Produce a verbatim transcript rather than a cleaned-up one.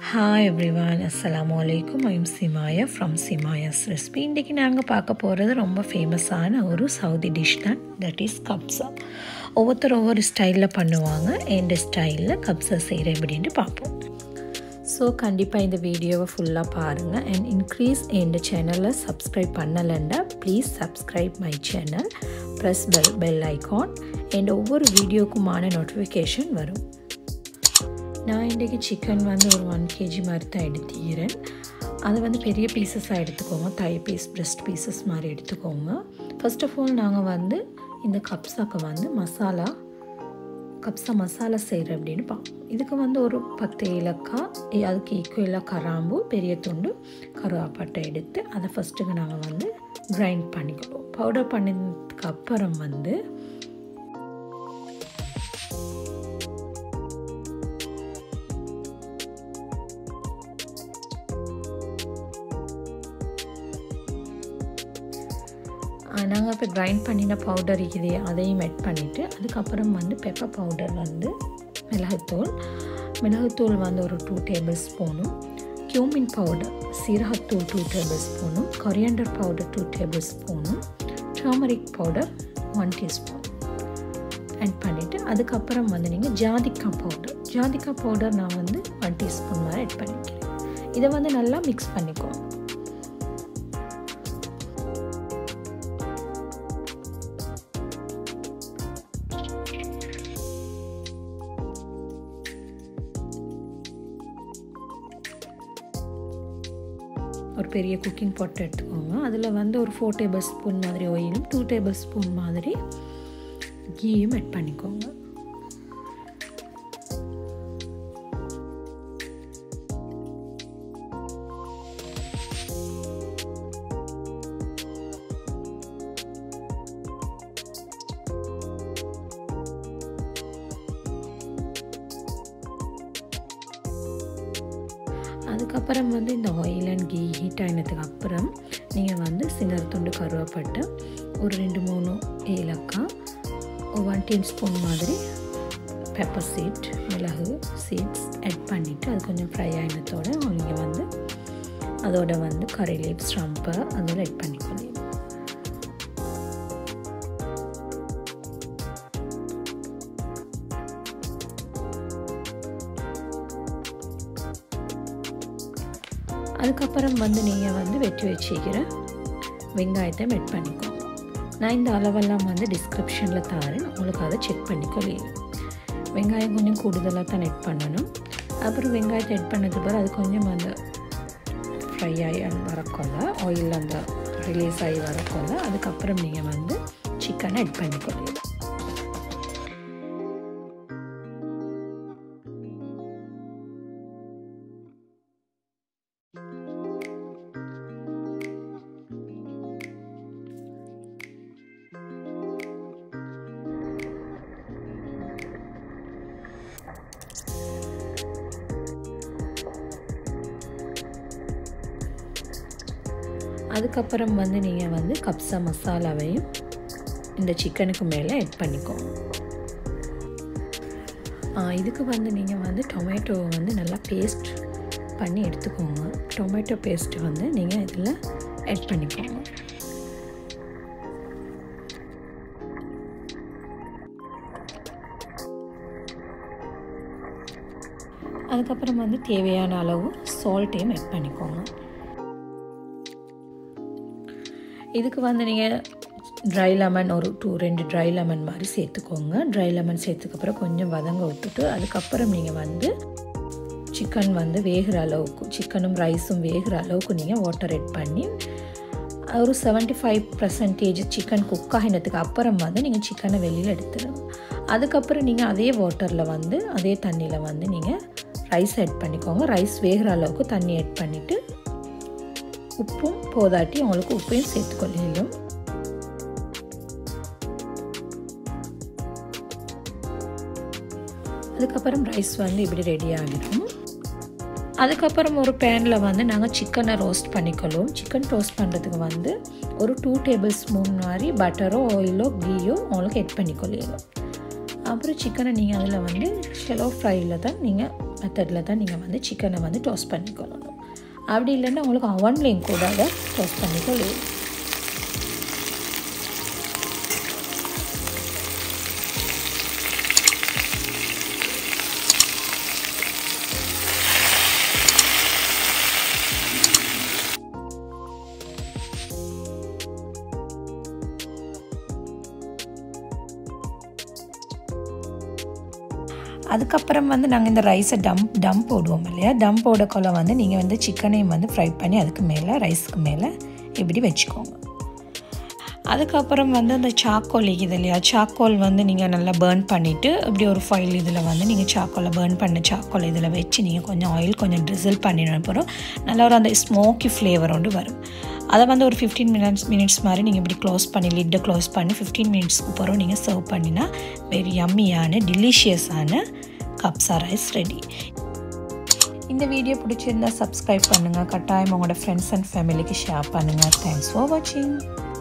Hi everyone, Assalamu alaikum. I am Simaya from Simaya's Recipes. Today we will talk about a famous Saudi dish that is Kabsa. Over the over style and style Kabsa seira. So kandipa the video full and increase in the channel subscribe pannalanda. Please subscribe my channel. Press bell bell icon and over video kumana notification varu. I have chicken one kilogram. I have pieces of thigh piece, breast pieces. First of all, I have the kapsa masala. Kapsa masala is a very good thing. நாங்க இப்ப grind பண்ணின powder இருக்குது அதையும் add பண்ணிட்டு அதுக்கு அப்புறம் வந்து pepper powder வந்து மிளகுத்தூள் மிளகுத்தூள் வந்து ஒரு two tablespoon cumin powder சீரகத்தூள் two tablespoon coriander powder two tablespoon turmeric powder one teaspoon add பண்ணிட்டு அதுக்கு அப்புறம் வந்து நீங்க ஜாதிக்காய் powder ஜாதிக்காய் powder நான் வந்து one teaspoon வரை add பண்ணிக்கிறேன் இத வந்து நல்லா mix பண்ணிக்கோங்க ஒரு பெரிய குக்கிங் pot எடுத்துக்கோங்க அதுல வந்து ஒரு four tablespoon மாதிரி oil two tablespoon மாதிரி ghee add பண்ணிக்கோங்க அதுக்கு அப்புறம் வந்து இந்த oil and ghee heat ஆனதுக்கு அப்புறம் நீங்க வந்து சின்னதுண்டு கருவேப்பட்டை ஒரு two three ஏலக்காய் one teaspoon மாதிரி pepper seed மிளகு seeds add பண்ணிட்டு அது கொஞ்சம் ஃப்ரை ஆனதோட நீங்க வந்து அதோட வந்து curry leaves shrimp அதோட add பண்ணிக்கோங்க அதுக்கு அப்புறம் வந்து நீங்க வந்து வெட்டி வெச்சிக்கிற வெங்காயத்தை மெட் பண்ணிக்கோங்க நான் இந்த அளவெல்லாம் வந்து டிஸ்கிரிப்ஷன்ல தரேன் உங்களுக்கு அத செக் பண்ணிக்கோங்க வெங்காயம் கொஞ்சம் கூடுதலா தான் நெட் பண்ணனும் அப்புறம் வெங்காயத்தை நெட் பண்ணதுக்கு அப்புறம் அது கொஞ்சம் அந்த ஃப்ரை ஆயி வரக்கொள்ள oil அந்த ரிலீஸ் ஆயி வரக்கொள்ள அதுக்கு அப்புறம் நீங்க வந்து chicken நெட் பண்ணிக்கோங்க அதுக்கு அப்புறம் வந்து நீங்க வந்து கப்சா மசாலாவையும் இந்த சிக்கனுக்கு மேல ஆட் பண்ணிக்கோங்க. ஆ இதுக்கு வந்து நீங்க வந்து டொமேட்டோ வந்து நல்லா பேஸ்ட் பண்ணி எடுத்துக்கோங்க. டொமேட்டோ பேஸ்ட் வந்து நீங்க இதல ஆட் பண்ணிக்கோங்க. அதுக்கு அப்புறம் வந்து தேவையான அளவு சால்ட்டையும் ஆட் பண்ணிக்கோங்க. இதுக்கு வந்து நீங்க dry lemon ஒரு two two dry lemon மாதிரி சேர்த்துக்கோங்க dry lemon சேர்த்துக்கு அப்புறம் கொஞ்சம் வதங்க விட்டுட்டு அதுக்கு அப்புறம் நீங்க வந்து chicken வந்து வேகற அளவுக்கு chickenum riceum வேகற அளவுக்கு நீங்க water add பண்ணி ஒரு seventy-five percent chicken cook ஆனதுக்கு அப்புறம் வந்து நீங்க chicken-ஐ வெளியில எடுத்துடுங்க அதுக்கு அப்புறம் நீங்க அதே waterல வந்து அதே தண்ணில வந்து நீங்க rice add பண்ணிக்கோங்க rice வேகற அளவுக்கு தண்ணி add பண்ணிட்டு உப்பு போடாட்டி உங்களுக்கு உப்பையும் சேர்த்து கொள்ளுங்க அதுக்கு அப்புறம் ரைஸ் வந்து இப்படி ரெடி ஆகிடும் அதுக்கு அப்புறம் ஒரு panல வந்து நாங்க chicken-ஐ roast பண்ணிக்கலாம் chicken roast பண்றதுக்கு வந்து ஒரு two tablespoon மாதிரி butter-ஓ oil-ஓ ghee-ஓ உங்களுக்கு add பண்ணிக்கலாம் அப்புறம் chicken-ஐ நீங்க அதல வந்து shallow fry-ல தான் நீங்க மெத்தடில் தான் நீங்கள் வந்து சிக்கனை வந்து டாஸ் பண்ணிக்கணும். அப்படி இல்லைன்னா உங்களுக்கு அவன்லேயும் கூட அதை டாஸ் பண்ணிக்கொள்ளும். அதுக்கப்புறம் வந்து நாங்கள் இந்த ரைஸை டம்ப் டம்ப் போடுவோம் இல்லையா, டம்ப் போடக்குள்ள வந்து நீங்கள் வந்து சிக்கனையும் வந்து ஃப்ரை பண்ணி அதுக்கு மேலே ரைஸுக்கு மேலே இப்படி வச்சுக்கோங்க. அதுக்கப்புறம் வந்து அந்த சாக்கோல் இது இல்லையா, சாக்கோல் வந்து நீங்கள் நல்லா பேர்ன் பண்ணிவிட்டு இப்படி ஒரு ஃபைல் இதில் வந்து நீங்கள் சாக்கோலில் பேர்ன் பண்ண சாக்கோல் இதில் வச்சு நீங்கள் கொஞ்சம் ஆயில் கொஞ்சம் ட்ரிசில் பண்ணின அப்புறம் நல்லா ஒரு அந்த ஸ்மோக்கி ஃப்ளேவர் ஒன்று வரும். அதை வந்து ஒரு ஃபிஃப்டீன் மினிட்ஸ் மினிட்ஸ் மாதிரி நீங்கள் இப்படி க்ளோஸ் பண்ணி லிட்டை க்ளோஸ் பண்ணி ஃபிஃப்டீன் மினிட்ஸ்க்கு அப்புறம் நீங்கள் சர்வ் பண்ணினா வெரி யம்மியான டெலிஷியஸான கப்சா ரைஸ் ரெடி. இந்த வீடியோ பிடிச்சிருந்தால் சப்ஸ்கிரைப் பண்ணுங்கள், கட்டாயம் உங்களோட ஃப்ரெண்ட்ஸ் அண்ட் ஃபேமிலிக்கு ஷேர் பண்ணுங்கள். தேங்க்ஸ் ஃபார் வாட்சிங்.